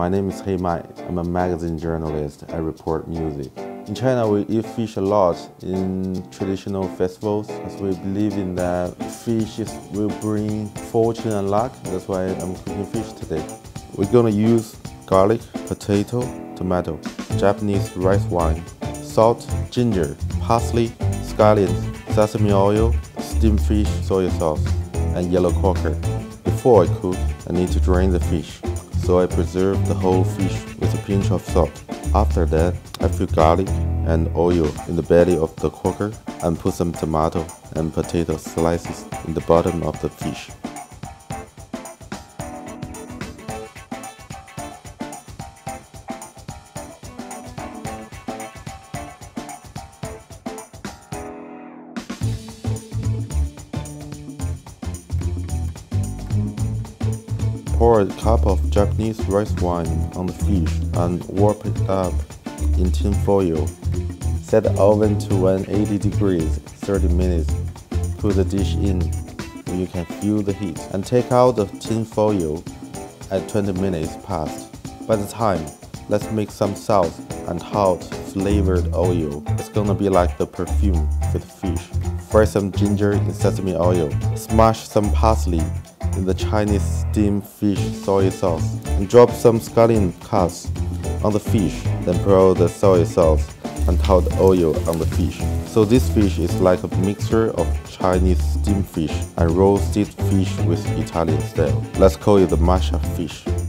My name is Hei Mai. I'm a magazine journalist. I report music. In China, we eat fish a lot in traditional festivals, as we believe in that fish will bring fortune and luck. That's why I'm cooking fish today. We're gonna use garlic, potato, tomato, Japanese rice wine, salt, ginger, parsley, scallions, sesame oil, steamed fish, soy sauce, and yellow cocker. Before I cook, I need to drain the fish, so I preserve the whole fish with a pinch of salt. After that, I fill garlic and oil in the belly of the cocker and put some tomato and potato slices in the bottom of the fish. Pour a cup of Japanese rice wine on the fish and warp it up in tin foil. Set the oven to 180 degrees, 30 minutes. Put the dish in, you can feel the heat. And take out the tin foil at 20 minutes past. By the time, let's make some sauce and hot flavored oil. It's gonna be like the perfume for the fish. Fry some ginger in sesame oil. Smash some parsley in the Chinese steamed fish soy sauce and drop some scallion cuts on the fish, then pour the soy sauce and hot oil on the fish. So this fish is like a mixture of Chinese steamed fish and roasted fish with Italian style. Let's call it the Masha fish.